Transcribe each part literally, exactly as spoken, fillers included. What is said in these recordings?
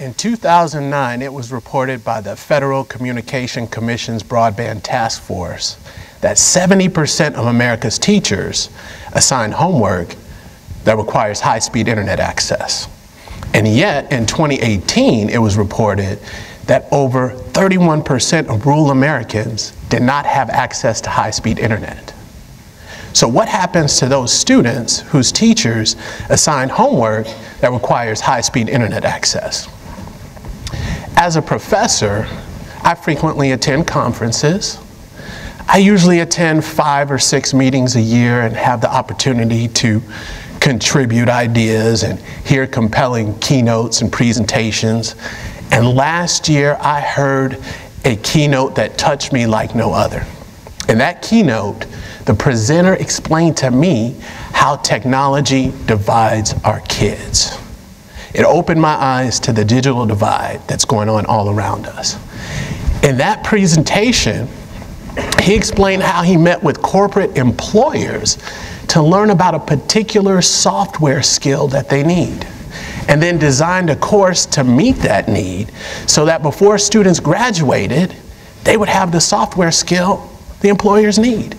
In two thousand nine, it was reported by the Federal Communications Commission's Broadband Task Force that seventy percent of America's teachers assign homework that requires high-speed internet access. And yet, in twenty eighteen, it was reported that over thirty-one percent of rural Americans did not have access to high-speed internet. So what happens to those students whose teachers assign homework that requires high-speed internet access? As a professor, I frequently attend conferences. I usually attend five or six meetings a year and have the opportunity to contribute ideas and hear compelling keynotes and presentations. And last year, I heard a keynote that touched me like no other. In that keynote, the presenter explained to me how technology divides our kids. It opened my eyes to the digital divide that's going on all around us. In that presentation, he explained how he met with corporate employers to learn about a particular software skill that they need, and then designed a course to meet that need so that before students graduated, they would have the software skill the employers need.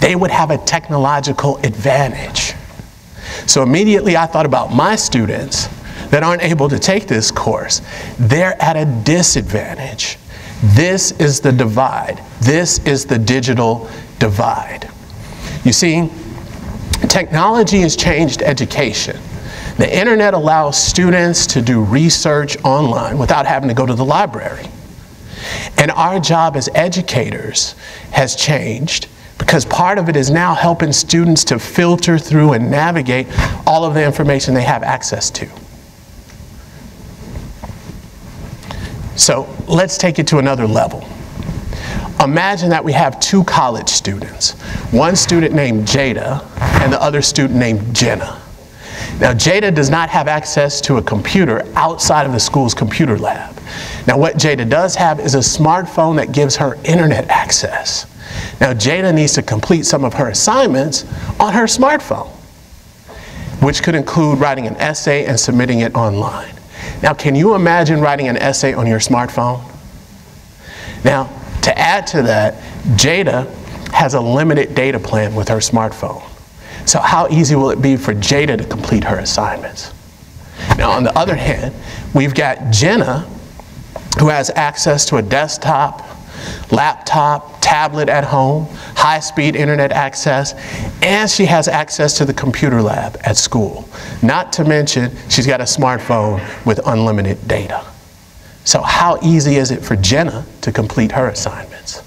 They would have a technological advantage. So immediately I thought about my students that aren't able to take this course. They're at a disadvantage. This is the divide. This is the digital divide. You see, technology has changed education. The internet allows students to do research online without having to go to the library. And our job as educators has changed, because part of it is now helping students to filter through and navigate all of the information they have access to. So let's take it to another level. Imagine that we have two college students, one student named Jada and the other student named Jenna. Now, Jada does not have access to a computer outside of the school's computer lab. Now, what Jada does have is a smartphone that gives her internet access. Now, Jada needs to complete some of her assignments on her smartphone, which could include writing an essay and submitting it online. Now, can you imagine writing an essay on your smartphone? Now, to add to that, Jada has a limited data plan with her smartphone. So how easy will it be for Jada to complete her assignments? Now, on the other hand, we've got Jenna, who has access to a desktop, laptop, tablet at home, high-speed internet access, and she has access to the computer lab at school. Not to mention, she's got a smartphone with unlimited data. So how easy is it for Jenna to complete her assignments?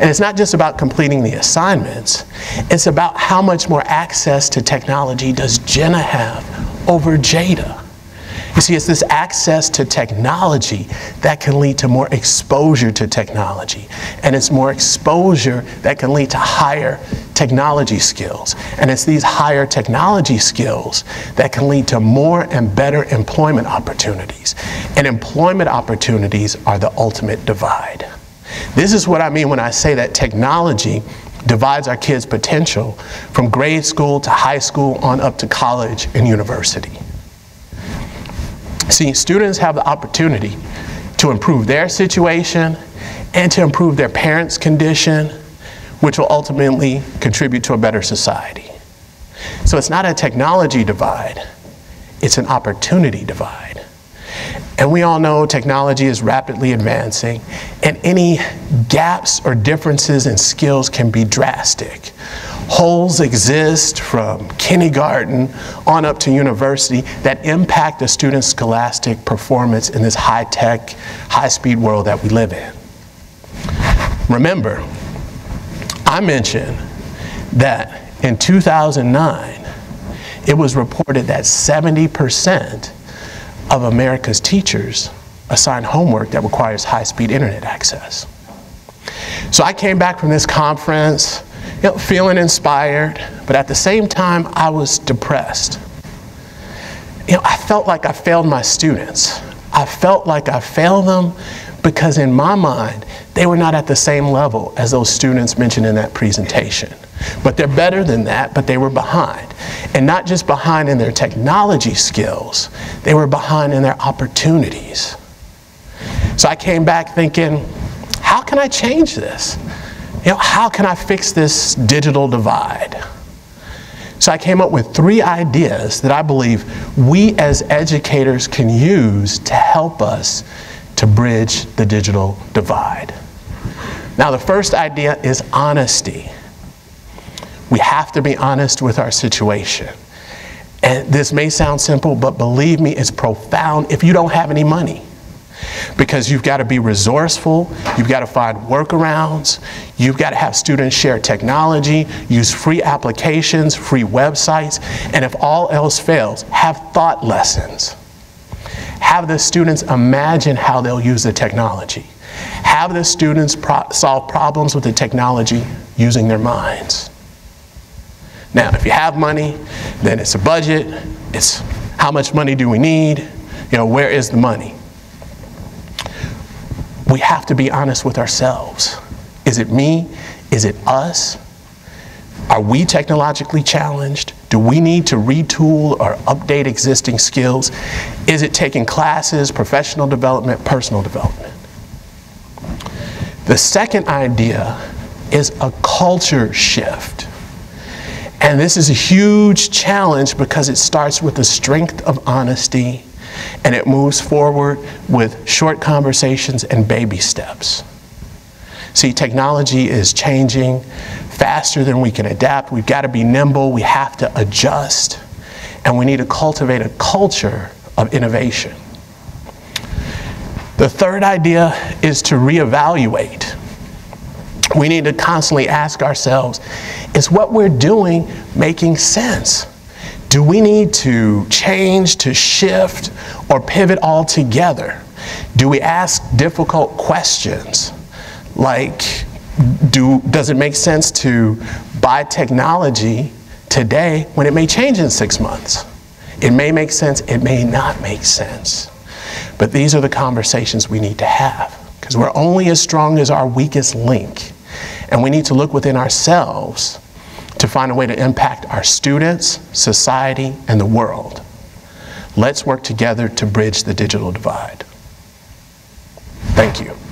And it's not just about completing the assignments, it's about how much more access to technology does Jenna have over Jada. You see, it's this access to technology that can lead to more exposure to technology. And it's more exposure that can lead to higher technology skills. And it's these higher technology skills that can lead to more and better employment opportunities. And employment opportunities are the ultimate divide. This is what I mean when I say that technology divides our kids' potential from grade school to high school on up to college and university. See, students have the opportunity to improve their situation and to improve their parents' condition, which will ultimately contribute to a better society. So it's not a technology divide, it's an opportunity divide. And we all know technology is rapidly advancing, and any gaps or differences in skills can be drastic. Holes exist from kindergarten on up to university that impact a student's scholastic performance in this high-tech, high-speed world that we live in. Remember, I mentioned that in two thousand nine, it was reported that seventy percent of America's teachers assign homework that requires high-speed internet access. So I came back from this conference, you know, feeling inspired, but at the same time I was depressed. You know, I felt like I failed my students. I felt like I failed them because in my mind, they were not at the same level as those students mentioned in that presentation. But they're better than that, but they were behind. And not just behind in their technology skills, they were behind in their opportunities. So I came back thinking, how can I change this? You know, how can I fix this digital divide? So I came up with three ideas that I believe we as educators can use to help us to bridge the digital divide. Now, the first idea is honesty. We have to be honest with our situation. And this may sound simple, but believe me, it's profound if you don't have any money. Because you've got to be resourceful, you've got to find workarounds, you've got to have students share technology, use free applications, free websites, and if all else fails, have thought lessons. Have the students imagine how they'll use the technology. Have the students pro- solve problems with the technology using their minds. Now, if you have money, then it's a budget, it's how much money do we need, you know, where is the money? We have to be honest with ourselves. Is it me? Is it us? Are we technologically challenged? Do we need to retool or update existing skills? Is it taking classes, professional development, personal development? The second idea is a culture shift. And this is a huge challenge because it starts with the strength of honesty and it moves forward with short conversations and baby steps. See, technology is changing faster than we can adapt. We've got to be nimble, we have to adjust, and we need to cultivate a culture of innovation. The third idea is to reevaluate. We need to constantly ask ourselves, is what we're doing making sense? Do we need to change, to shift, or pivot altogether? Do we ask difficult questions like, do, does it make sense to buy technology today when it may change in six months? It may make sense, it may not make sense. But these are the conversations we need to have because we're only as strong as our weakest link. And we need to look within ourselves to find a way to impact our students, society, and the world. Let's work together to bridge the digital divide. Thank you.